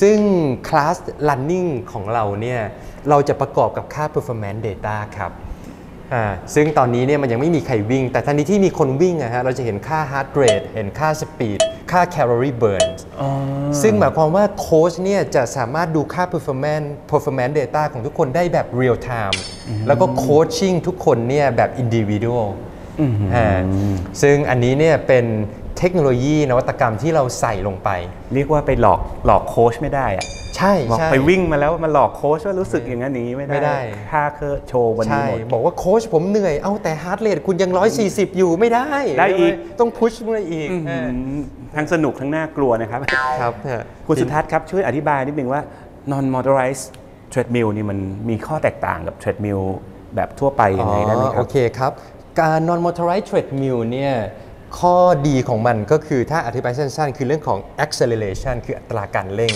ซึ่งคลาส running ของเราเนี่ยเราจะประกอบกับค่า performance data ครับซึ่งตอนนี้เนี่ยมันยังไม่มีใครวิ่งแต่ทันทีที่มีคนวิ่งนะฮะเราจะเห็นค่า heart rate เห็นค่า speed ค่า calorie burn ซึ่งหมายความว่าโค้ชเนี่ยจะสามารถดูค่า performance performance data ของทุกคนได้แบบ real time แล้วก็ coaching ทุกคนเนี่ยแบบ individual ซึ่งอันนี้เนี่ยเป็นเทคโนโลยีนวัตกรรมที่เราใส่ลงไปเรียกว่าไปหลอกหลอกโค้ชไม่ได้อะใช่ใช่ไปวิ่งมาแล้วมาหลอกโค้ชว่ารู้สึกอย่างนั้นนี้ไม่ได้ไม่ได้ค่าเคอร์โชว์วันนี้หมดบอกว่าโค้ชผมเหนื่อยเอ้าแต่ฮาร์ทเรทคุณยังหนึ่งร้อยสี่สิบอยู่ไม่ได้ได้อีกต้องพุชมันอีกทั้งสนุกทั้งน่ากลัวนะครับครับคุณสุทัศน์ครับช่วยอธิบายนิดนึงว่า non motorized treadmill นี่มันมีข้อแตกต่างกับ treadmill แบบทั่วไปยังไงได้ไหมครับโอเคครับการ non motorized treadmill เนี่ยข้อดีของมันก็คือถ้าอธิบายสั้นๆคือเรื่องของ acceleration คืออัตราการเร่ง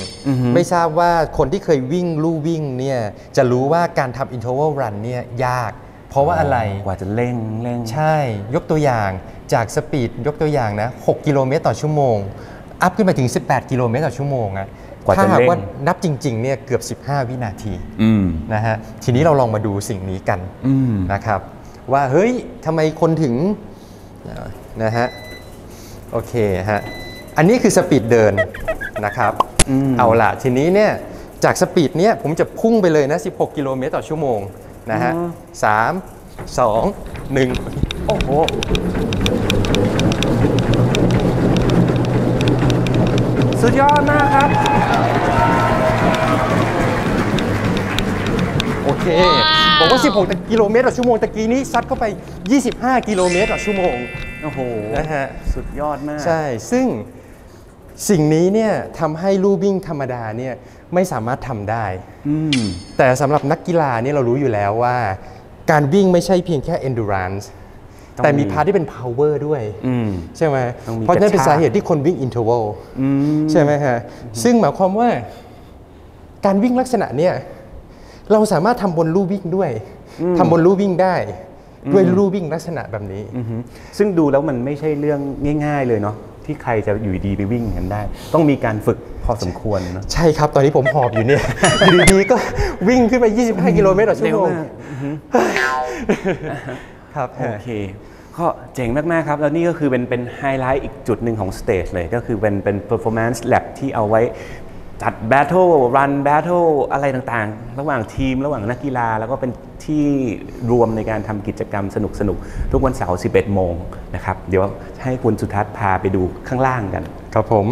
ไม่ทราบว่าคนที่เคยวิ่งลู่วิ่งเนี่ยจะรู้ว่าการทำ interval run เนี่ยยากเพราะว่าอะไรกว่าจะเร่งเร่งใช่ยกตัวอย่างจากสปีดยกตัวอย่างนะหกกิโลเมตรต่อชั่วโมงอัพขึ้นไปถึงสิบแปดกิโลเมตรต่อชั่วโมงอะถ้าหากว่านับจริงๆเนี่ยเกือบสิบห้าวินาทีนะฮะทีนี้เราลองมาดูสิ่งนี้กันนะครับว่าเฮ้ยทำไมคนถึงนะฮะโอเคฮะอันนี้คือสปีดเดินนะครับเอาละทีนี้เนี่ยจากสปีดเนี้ยผมจะพุ่งไปเลยนะสิบหกกิโลเมตรต่อชั่วโมงนะฮะสาม สอง หนึ่งโอ้โหสุดยอดมากครับโอเคบอกว่าสิบหกกิโลเมตรต่อชั่วโมงตะกี้นี้ซัดเข้าไปยี่สิบห้ากิโลเมตรต่อชั่วโมงโอ้โหนะฮะสุดยอดมากใช่ซึ่งสิ่งนี้เนี่ยทำให้ลู่วิ่งธรรมดาเนี่ยไม่สามารถทำได้แต่สำหรับนักกีฬาเนี่ยเรารู้อยู่แล้วว่าการวิ่งไม่ใช่เพียงแค่ endurance แต่มีพาร์ทที่เป็น power ด้วยใช่ไหมเพราะนั่นเป็นสาเหตุที่คนวิ่ง interval ใช่ไหมฮะซึ่งหมายความว่าการวิ่งลักษณะเนี้ยเราสามารถทำบนลู่วิ่งด้วยทำบนลู่วิ่งได้ด้วยลู่วิ่งลักษณะแบบนี้ซึ่งดูแล้วมันไม่ใช่เรื่องง่ายๆเลยเนาะที่ใครจะอยู่ดีไปวิ่งกันได้ต้องมีการฝึกพอสมควรนะใช่ครับตอนนี้ผมหอบอยู่เนี่ยอยู่ดีๆก็วิ่งขึ้นไปยี่สิบห้ากิโลเมตรต่อชั่วโมงครับโอเคก็เจ๋งมากๆครับแล้วนี่ก็คือเป็นเป็นไฮไลท์อีกจุดหนึ่งของสเตจเลยก็คือเป็นเป็น performance lab ที่เอาไว้จัด battle run battle อะไรต่างๆระหว่างทีมระหว่างนักกีฬาแล้วก็เป็นที่รวมในการทำกิจกรรมสนุกๆทุกวันเสาร์ สิบเอ็ด โมงนะครับเดี๋ยวให้คุณสุทัศน์พาไปดูข้างล่างกันครับผม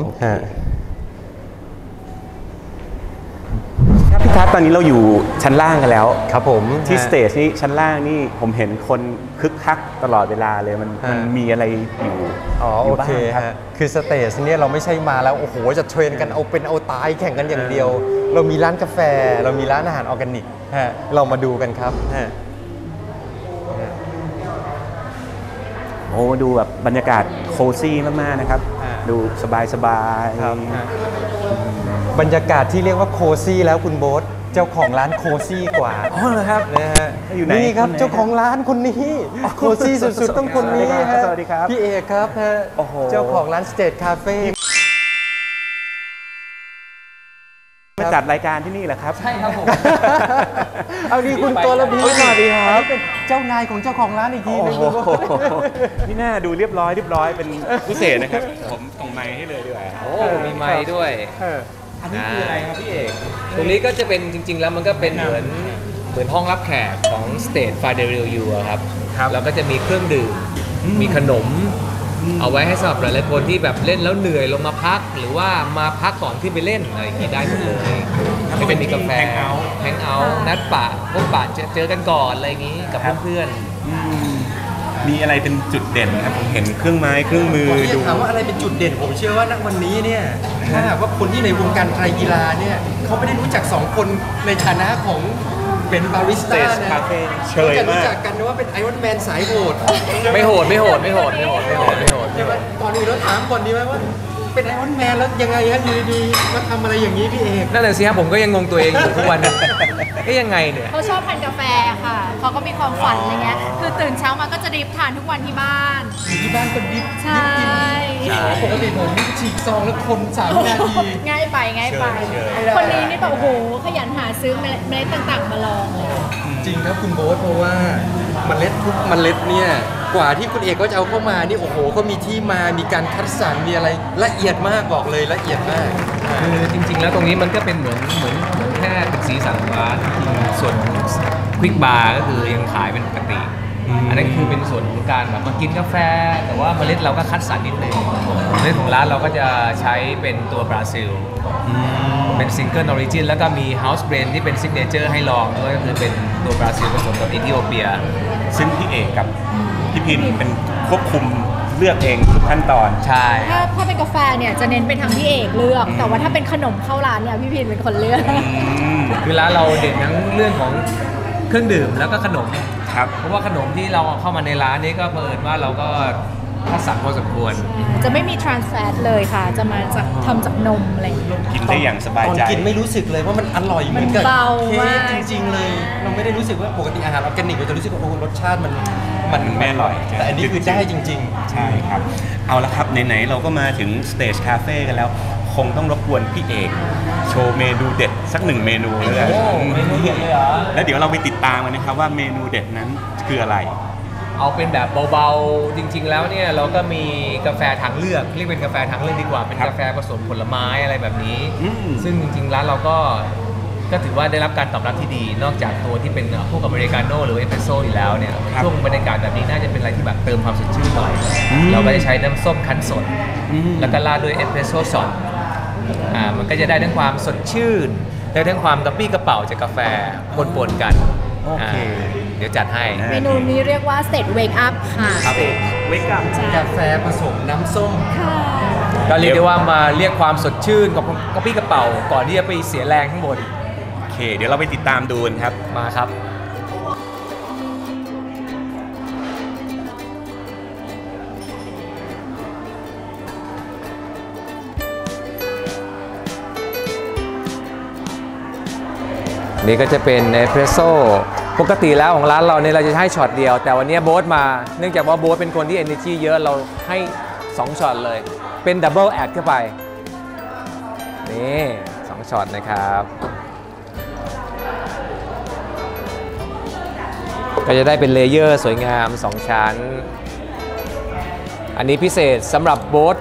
พี่ทัศน์ตอนนี้เราอยู่ชั้นล่างกันแล้วครับผมที่สเตจนี่ชั้นล่างนี่ผมเห็นคนคึกคักตลอดเวลาเลยมันมันมีอะไรอยู่อ๋อโอเคฮะคือสเตจเนี่ยเราไม่ใช่มาแล้วโอ้โหจะเทรนกันเอาเป็นเอาตายแข่งกันอย่างเดียวเรามีร้านกาแฟเรามีร้านอาหารออร์แกนิกฮะเรามาดูกันครับฮะโอ้ดูแบบบรรยากาศโคซี่มากๆนะครับดูสบายสบายบรรยากาศที่เรียกว่าโคซี่แล้วคุณโบ๊ทเจ้าของร้านโคซี่กว่าอ๋อเหรอครับนะฮะอยู่ไหนนี่ครับเจ้าของร้านคนนี้โคซี่สุดๆต้องคนนี้ฮะสวัสดีครับพี่เอกครับฮะเจ้าของร้าน Stage Cafe มาจัดรายการที่นี่เหรอครับใช่ครับผมเอาดีคุณตัวระเบียบสวัสดีครับเป็นเจ้านายของเจ้าของร้านอีกทีนึงนี่น่าดูเรียบร้อยเรียบร้อยเป็นพิเศษนะครับผมส่งไมค์ให้เลยด้วยโอ้มีไมค์ด้วยอันนี้คืออะไรครับพี่เอกตรงนี้ก็จะเป็นจริงๆแล้วมันก็เป็นเหมือนเหมือนห้องรับแขกของ Stage Find The Real U ครับแล้วก็จะมีเครื่องดื่มมีขนมเอาไว้ให้สำหรับหลายๆคนที่แบบเล่นแล้วเหนื่อยลงมาพักหรือว่ามาพักก่อนที่ไปเล่นอะไรอย่างนี้ได้หมดเลยก็เป็นมีกาแฟแฮงเอาท์นัดปะพบปะเจอกันก่อนอะไรอย่างนี้กับเพื่อนมีอะไรเป็นจุดเด่นครับผมเห็นเครื่องไม้เครื่องมือดูถามว่าอะไรเป็นจุดเด่นผมเชื่อว่าณวันนี้เนี่ยถ้าว่าคนที่ในวงการไตรกีฬาเนี่ยเขาไม่ได้รู้จักสองคนในฐานะของเป็นบาริสต้าเนี่ยเขาจะรู้จักกันว่าเป็นไอรอนแมนสายโหดไม่โหดไม่โหดไม่โหดไม่โหดไม่โหดไม่โหดใช่ไหมตอนนี้เราถามก่อนดีไหมว่าเป็นไอรอนแมนแล้วยังไงฮะอยู่ดีๆมาทำอะไรอย่างนี้พี่เอกนั่นแหละสิครับผมก็ยังงงตัวเองอยู่ทุกวันนี้ก็ยังไงเนี่ยเขาชอบทานกาแฟค่ะเขาก็มีความฝันอะไรเงี้ยคือตื่นเช้ามาก็จะดริฟทานทุกวันที่บ้านที่บ้านก็ดริฟใช่ปกติผมฉีกซองแล้วคนสามนาทีง่ายไปง่ายไปคนนี้นี่แบบโอ้โหขยันหาซื้อเมล็ดต่างๆมาลองจริงครับคุณโบ๊ทเพราะว่าเมล็ดทุกเมล็ดเนี่ยกว่าที่คุณเอกก็จะเอาเข้ามานี่โอ้โหเขามีที่มามีการคัดสรรมีอะไรละเอียดมากบอกเลยละเอียดมากคือจริงๆแล้วตรงนี้มันก็เป็นเหมือนเหมือนเหมือนแค่เป็นสีสันร้านส่วนควิกบาร์ก็คือยังขายเป็นปกติอันนั้นคือเป็นส่วนของการแบบมากินกาแฟแต่ว่าเมล็ดเราก็คัดสรรนิดนึงเมล็ดของร้านเราก็จะใช้เป็นตัวบราซิลเป็นซิงเกิลออริจินแล้วก็มีเฮาส์เบรนที่เป็นซิกเนเจอร์ให้ลองด้วยก็คือเป็นตัวบราซิลผสมกับเอธิโอเปียซึ่งพี่เอกกับพี่พินเป็นควบคุมเลือกเองทุกขั้นตอนใช่ถ้าถ้าเป็นกาแฟเนี่ยจะเน้นเป็นทางพี่เอกเลือกแต่ว่าถ้าเป็นขนมเข้าร้านเนี่ยพี่พินเป็นคนเลือกคือร้านเราเด่นทั้งเรื่องของเครื่องดื่มแล้วก็ขนมครับเพราะว่าขนมที่เราเข้ามาในร้านนี้ก็เปิดว่าเราก็ถ้าสั่งพอสมควรจะไม่มีทรานแฟตเลยค่ะจะมาจากทำจากนมอะไรกินได้อย่างสบายใจกินไม่รู้สึกเลยว่ามันอร่อยเหมือนกับเค้กจริงๆเลยเราไม่ได้รู้สึกว่าปกติอาหารออร์แกนิกเราจะรู้สึกว่ารสชาติมันมันไม่อร่อยแต่อันนี้คือได้จริงๆใช่ครับเอาละครับไหนๆเราก็มาถึง Stage Cafe กันแล้วคงต้องรบกวนพี่เอกโชว์เมนูเด็ดสักหนึ่งเมนูเลยเมนูเด็ดเลยเหรอแล้วเดี๋ยวเราไปติดตามกันนะครับว่าเมนูเด็ดนั้นคืออะไรเอาเป็นแบบเบาๆจริงๆแล้วเนี่ยเราก็มีกาแฟทางเลือกเรียกเป็นกาแฟทางเลือกดีกว่าเป็นกาแฟผสมผลไม้อะไรแบบนี้ซึ่งจริงๆร้านเราก็ก็ถือว่าได้รับการตอบรับที่ดีนอกจากตัวที่เป็นพวกอเมริกาโน่หรือเอสเปรสโซ่อยู่แล้วเนี่ยช่วงบรรยากาศแบบนี้น่าจะเป็นอะไรที่แบบเติมความสดชื่นหน่อยเราก็จะใช้น้ำส้มคั้นสดแล้วก็ราดด้วยเอสเปรสโซ่สดอ่ามันก็จะได้ทั้งความสดชื่นได้ทั้งความกระปี้กระเป๋าจากกาแฟปนๆกันโอเคเดี๋ยวจัดให้เมนูนี้เรียกว่าเซตเวกอัพค่ะครับเวกอัพกาแฟผสมน้ำส้มค่ะก็เรียกได้ว่ามาเรียกความสดชื่นกับกระปี้กระเป๋าก่อนที่จะไปเสียแรงข้างบนโอเคเดี๋ยวเราไปติดตามดูนะครับมาครับ นี่ก็จะเป็นเอสเปรสโซ่ปกติแล้วของร้านเราเนี่ยเราจะให้ช็อตเดียวแต่วันนี้โบ๊ทมาเนื่องจากว่าโบ๊ทเป็นคนที่ energy เยอะเราให้สองช็อตเลยเป็นดับเบิลแอดเข้าไปนี่สองช็อตนะครับก็จะได้เป็นเลเยอร์สวยงามสองชั้นอันนี้พิเศษสำหรับโบ๊ท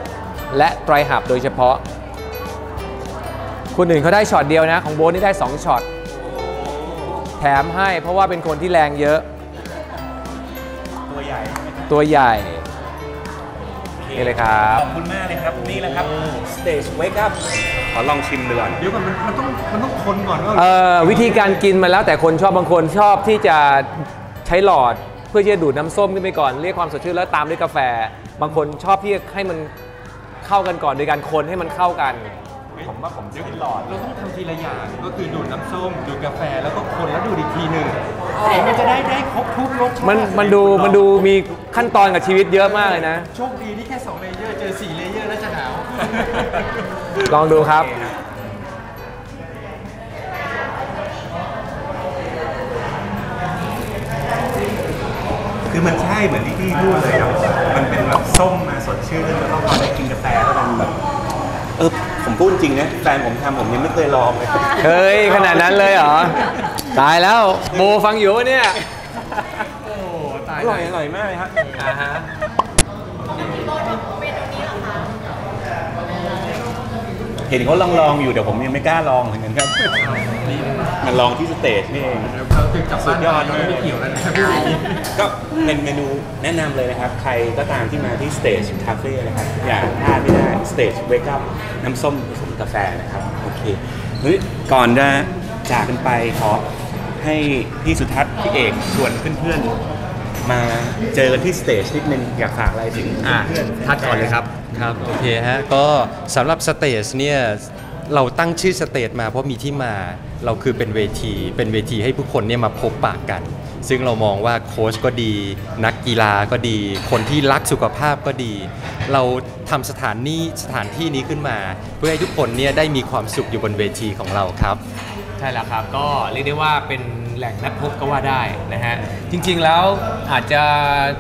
และไตรหับโดยเฉพาะคนอื่นเขาได้ช็อตเดียวนะของโบ๊ทนี่ได้สองช็อตแถมให้เพราะว่าเป็นคนที่แรงเยอะตัวใหญ่ตัวใหญ่นี่เลยครับขอบคุณมากเลยครับนี่แหละครับ Stage Wake Up ขอลองชิมดูก่อนเดี๋ยวก่อนมันมันต้องมันต้องคนก่อนว่าเออวิธีการกินมาแล้วแต่คนชอบบางคนชอบที่จะใช้หลอดเพื่อที่จะดูดน้ำส้มขึ้นไปก่อนเรียกความสดชื่นแล้วตามด้วยกาแฟบางคนชอบที่ให้มันเข้ากันก่อนโดยการคนให้มันเข้ากันผมว่าผมกินหลอดเราต้องทำทีละอย่างก็คือดูดน้ำส้มดูดกาแฟแล้วก็คนแล้วดูดอีกทีหนึ่งแต่มันจะได้ได้ครบทุกรสชาติมันมันดูมันดูมีขั้นตอนกับชีวิตเยอะมากเลยนะโชคดีที่แค่สองเลเยอร์เจอสี่เลเยอร์แล้วจะหนาวลองดูครับคือมันใช่เหมือนที่พี่พูดเลยครับมันเป็นแบบส้มมาสดชื่นแล้วก็พอได้กินกาแฟแล้วมันแบบเออผมพูดจริงนะแฟนผมทำผมยังไม่เคยลองเลยเฮ้ยขนาดนั้นเลยเหรอตายแล้วโบฟังอยู่เนี่ยโอ้ตายอร่อยอร่อยมากเลยครับอ่าฮะเห็นเขาลองลองอยู่เดี๋ยวผมยังไม่กล้าลองเหมือนกันครับมันลองที่สเตจนี่เองสุดยอดไม่เกี่ยวแล้วนะครับก็เป็นเมนูแนะนำเลยนะครับใครก็ตามที่มาที่ Stage Cafe นะครับอย่าพลาดไม่ได้ Stage Wake Up น้ำส้มผสมกาแฟนะครับโอเคเฮ้ยก่อนจะจากกันไปขอให้พี่สุทัศน์พี่เอกชวนเพื่อนๆมาเจอกันที่ Stage นิดนึงอยากฝากอะไรถึงเพื่อนๆทัศน์ก่อนเลยครับครับโอเคฮะก็สำหรับ Stage เนี่ยเราตั้งชื่อสเตจมาเพราะมีที่มาเราคือเป็นเวทีเป็นเวทีให้ผู้คนเนี่ยมาพบปะกันซึ่งเรามองว่าโค้ชก็ดีนักกีฬาก็ดีคนที่รักสุขภาพก็ดีเราทำสถานนี้สถานที่นี้ขึ้นมาเพื่อให้ทุกคนเนี่ยได้มีความสุขอยู่บนเวทีของเราครับใช่แล้วครับก็เรียกได้ว่าเป็นแหล่งนัดพบก็ว่าได้นะฮะจริงๆแล้วอาจจะ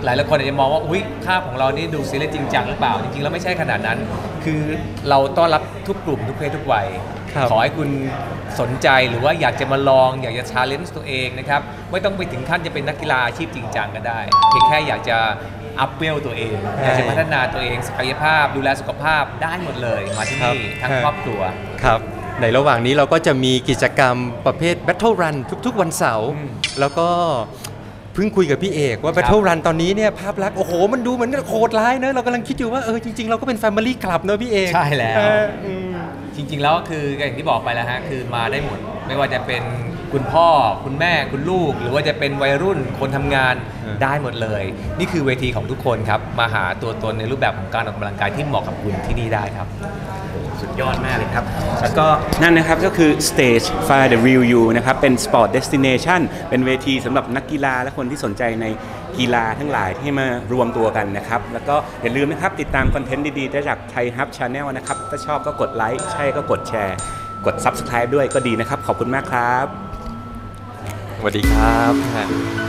หลายๆคนอาจจะมองว่าอุ๊ยภาพของเรานี่ดูซีเรียสจริงจังหรือเปล่าจริงๆแล้วไม่ใช่ขนาดนั้นคือเราต้อนรับทุกกลุ่มทุกเพศทุกวัยขอให้คุณสนใจหรือว่าอยากจะมาลองอยากจะ challenge ตัวเองนะครับไม่ต้องไปถึงขั้นจะเป็นนักกีฬาอาชีพจริงจังก็ได้เพียงแค่อยากจะอัพเวลตัวเองอยากจะพัฒนาตัวเองศักยภาพดูแลสุขภาพได้หมดเลยมาที่นี่ทั้งครอบครัวครับในระหว่างนี้เราก็จะมีกิจกรรมประเภท Battle Run ทุกๆวันเสาร์แล้วก็เพิ่งคุยกับพี่เอกว่า Battle Run ตอนนี้เนี่ยภาพลักษณ์โอ้โหมันดูเหมือนโคตรร้ายนะเรากำลังคิดอยู่ว่าเออจริงๆเราก็เป็น Family Club เนอะพี่เอกใช่แล้วจริงๆแล้วคืออย่างที่บอกไปแล้วฮะคือมาได้หมดไม่ว่าจะเป็นคุณพ่อคุณแม่คุณลูกหรือว่าจะเป็นวัยรุ่นคนทำงานได้หมดเลยนี่คือเวทีของทุกคนครับมาหาตัวตนในรูปแบบของการออกกำลังกายที่เหมาะกับคุณที่นี่ได้ครับสุดยอดมากเลยครับแล้วก็นั่นนะครับก็คือ Stage Find The Real U นะครับเป็น Sport Destination เป็นเวทีสำหรับนักกีฬาและคนที่สนใจในกีฬาทั้งหลายให้มารวมตัวกันนะครับแล้วก็อย่าลืมนะครับติดตามคอนเทนต์ดีๆได้จาก TriHub Channel นะครับถ้าชอบก็กดไลค์ใช่ก็กดแชร์กด Subscribe ด้วยก็ดีนะครับขอบคุณมากครับสวัสดีครับ